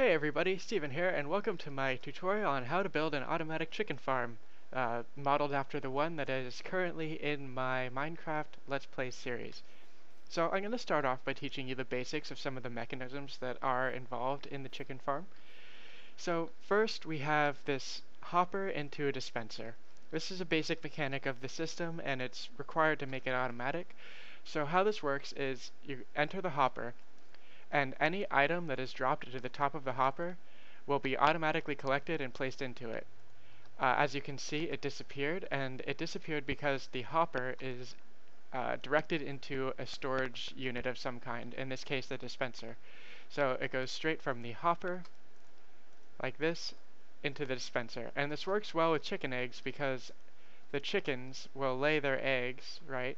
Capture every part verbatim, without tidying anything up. Hey everybody, Steven here, and welcome to my tutorial on how to build an automatic chicken farm, uh, modeled after the one that is currently in my Minecraft Let's Play series. So I'm going to start off by teaching you the basics of some of the mechanisms that are involved in the chicken farm. So first we have this hopper into a dispenser. This is a basic mechanic of the system, and it's required to make it automatic. So how this works is you enter the hopper, and any item that is dropped into the top of the hopper will be automatically collected and placed into it. Uh, as you can see, it disappeared, and it disappeared because the hopper is uh, directed into a storage unit of some kind, in this case the dispenser. So it goes straight from the hopper, like this, into the dispenser. And this works well with chicken eggs because the chickens will lay their eggs, right?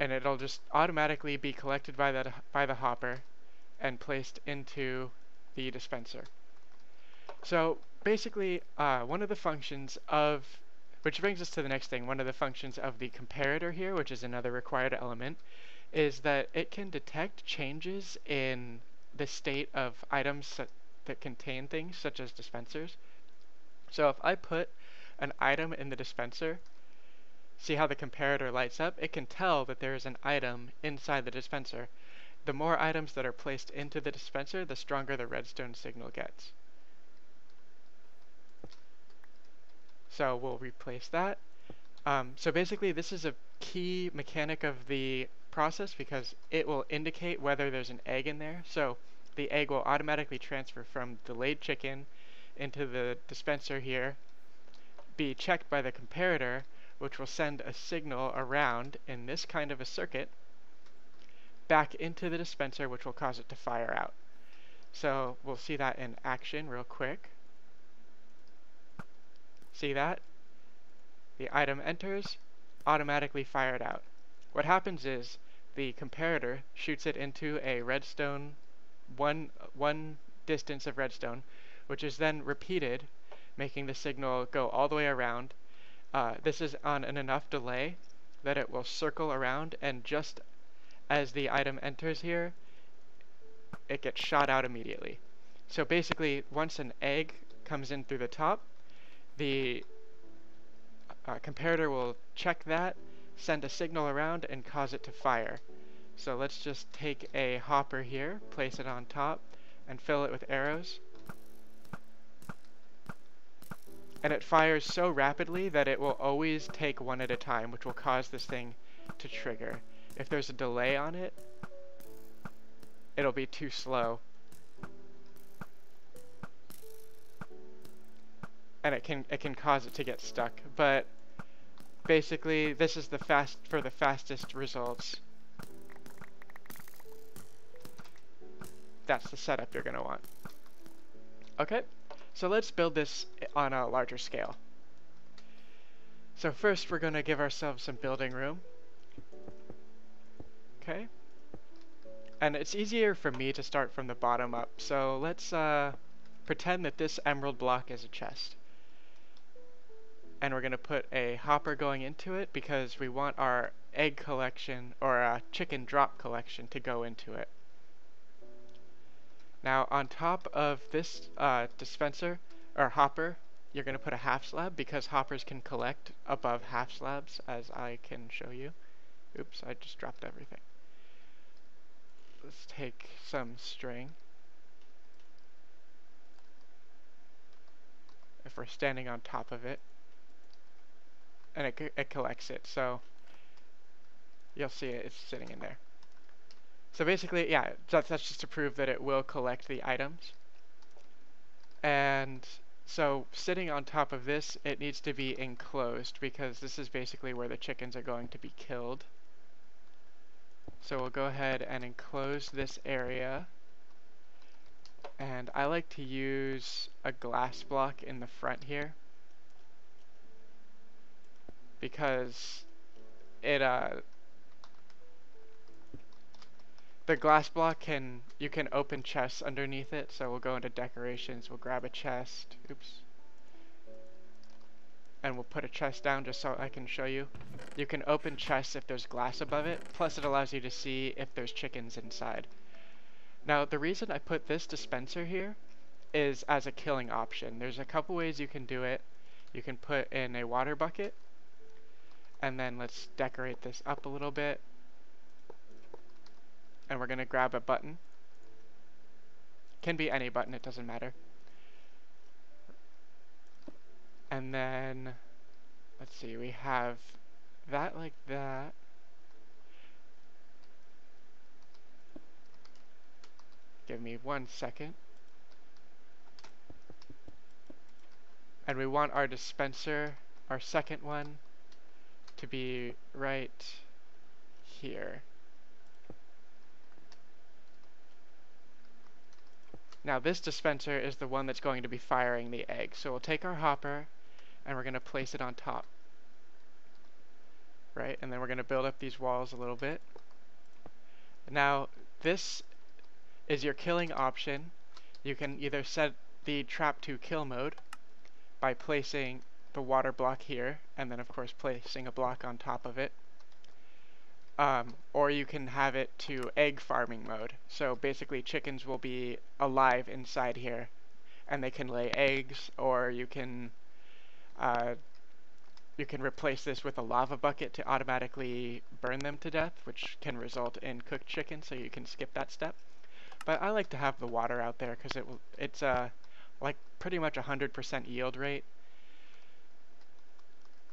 And it'll just automatically be collected by the, by the hopper and placed into the dispenser. So basically, uh, one of the functions of, which brings us to the next thing, one of the functions of the comparator here, which is another required element, is that it can detect changes in the state of items that, that contain things, such as dispensers. So if I put an item in the dispenser, see how the comparator lights up? It can tell that there is an item inside the dispenser. The more items that are placed into the dispenser, the stronger the redstone signal gets. So we'll replace that. Um, so basically this is a key mechanic of the process because it will indicate whether there's an egg in there. So the egg will automatically transfer from the laid chicken into the dispenser here, be checked by the comparator, which will send a signal around in this kind of a circuit back into the dispenser, which will cause it to fire out. So we'll see that in action real quick. See that? The item enters, automatically fired out. What happens is the comparator shoots it into a redstone, one, one distance of redstone, which is then repeated, making the signal go all the way around. Uh, this is on an enough delay that it will circle around, and just as the item enters here, it gets shot out immediately. So basically, once an egg comes in through the top, the uh, comparator will check that, send a signal around, and cause it to fire. So let's just take a hopper here, place it on top, and fill it with arrows. And it fires so rapidly that it will always take one at a time, which will cause this thing to trigger. If there's a delay on it, it'll be too slow. And it can it can cause it to get stuck. But basically this is the fast for the fastest results. That's the setup you're gonna want. Okay? So let's build this on a larger scale. So first we're going to give ourselves some building room. Okay. And it's easier for me to start from the bottom up. So let's uh, pretend that this emerald block is a chest. And we're going to put a hopper going into it because we want our egg collection or a chicken drop collection to go into it. Now on top of this uh, dispenser, or hopper, you're going to put a half slab because hoppers can collect above half slabs, as I can show you. Oops, I just dropped everything. Let's take some string. If we're standing on top of it, and it, c it collects it, so you'll see it, it's sitting in there. So basically, yeah, that's, that's just to prove that it will collect the items. And so sitting on top of this, it needs to be enclosed because this is basically where the chickens are going to be killed. So we'll go ahead and enclose this area. And I like to use a glass block in the front here because it, uh, the glass block can, you can open chests underneath it, so we'll go into decorations, we'll grab a chest, oops, and we'll put a chest down just so I can show you. You can open chests if there's glass above it, plus it allows you to see if there's chickens inside. Now the reason I put this dispenser here is as a killing option. There's a couple ways you can do it. You can put in a water bucket, and then let's decorate this up a little bit, and we're gonna grab a button. Can be any button, it doesn't matter. And then let's see, we have that like that. Give me one second. And we want our dispenser, our second one, to be right here. Now this dispenser is the one that's going to be firing the egg. So we'll take our hopper and we're going to place it on top. Right, and then we're going to build up these walls a little bit. Now this is your killing option. You can either set the trap to kill mode by placing the water block here and then of course placing a block on top of it, um, or you can have it to egg farming mode, so basically chickens will be alive inside here and they can lay eggs, or you can uh, you can replace this with a lava bucket to automatically burn them to death, which can result in cooked chicken, so you can skip that step. But I like to have the water out there because it will, it's uh, like pretty much a hundred percent yield rate.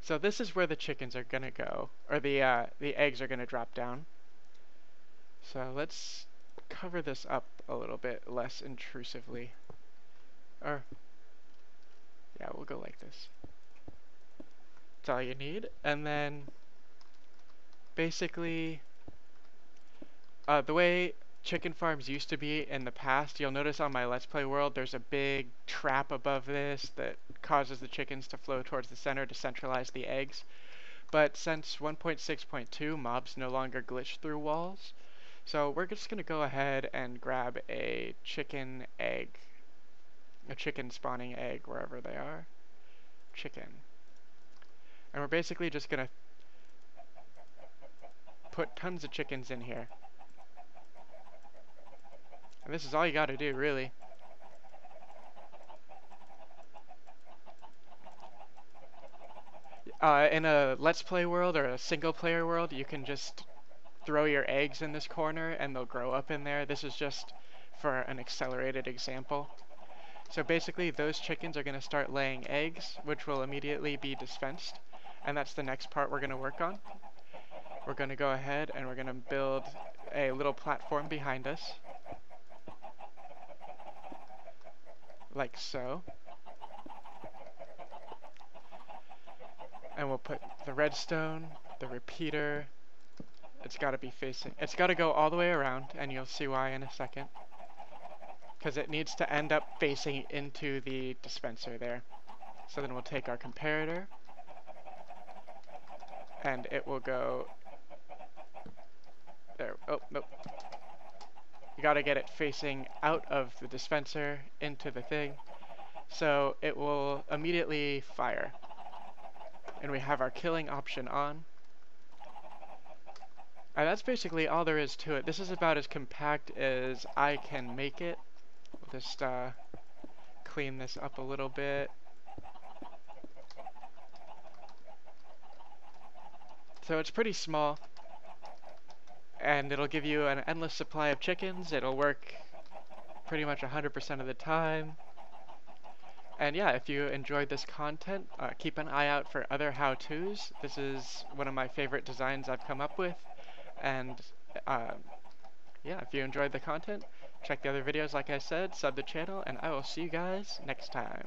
So this is where the chickens are gonna go, or the uh, the eggs are gonna drop down. So let's cover this up a little bit less intrusively. Or yeah, we'll go like this. That's all you need, and then basically uh, the way chicken farms used to be in the past, you'll notice on my Let's Play world there's a big trap above this that causes the chickens to flow towards the center to centralize the eggs. But since one point six point two, mobs no longer glitch through walls, so we're just gonna go ahead and grab a chicken egg, a chicken spawning egg, wherever they are, chicken, and we're basically just gonna put tons of chickens in here. And this is all you gotta do, really. Uh, in a Let's Play world or a single player world, you can just throw your eggs in this corner and they'll grow up in there. This is just for an accelerated example. So basically those chickens are gonna start laying eggs, which will immediately be dispensed, and that's the next part we're gonna work on. We're gonna go ahead and we're gonna build a little platform behind us, like so. And we'll put the redstone, the repeater. It's got to be facing, it's got to go all the way around, and you'll see why in a second, because it needs to end up facing into the dispenser there. So then we'll take our comparator and it will go there. Oh, nope. You gotta get it facing out of the dispenser into the thing, so it will immediately fire. And we have our killing option on. And that's basically all there is to it. This is about as compact as I can make it. We'll just uh, clean this up a little bit. So it's pretty small, and it'll give you an endless supply of chickens. It'll work pretty much one hundred percent of the time. And yeah, if you enjoyed this content, uh, keep an eye out for other how-tos. This is one of my favorite designs I've come up with. And uh, yeah, if you enjoyed the content, check the other videos like I said, sub the channel, and I will see you guys next time.